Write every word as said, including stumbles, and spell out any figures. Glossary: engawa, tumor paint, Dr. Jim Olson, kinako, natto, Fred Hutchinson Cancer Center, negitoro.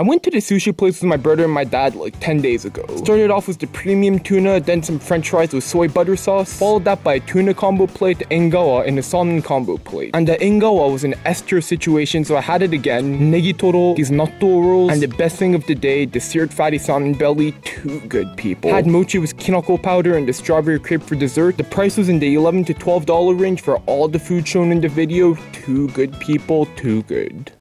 I went to the sushi place with my brother and my dad like ten days ago. Started off with the premium tuna, then some french fries with soy butter sauce, followed that by a tuna combo plate, the engawa, and a salmon combo plate. And the engawa was an ester situation, so I had it again. Negitoro, these natto rolls, and the best thing of the day, the seared fatty salmon belly. Too good, people. Had mochi with kinako powder and the strawberry crepe for dessert. The price was in the eleven to twelve dollar range for all the food shown in the video. Too good, people, too good.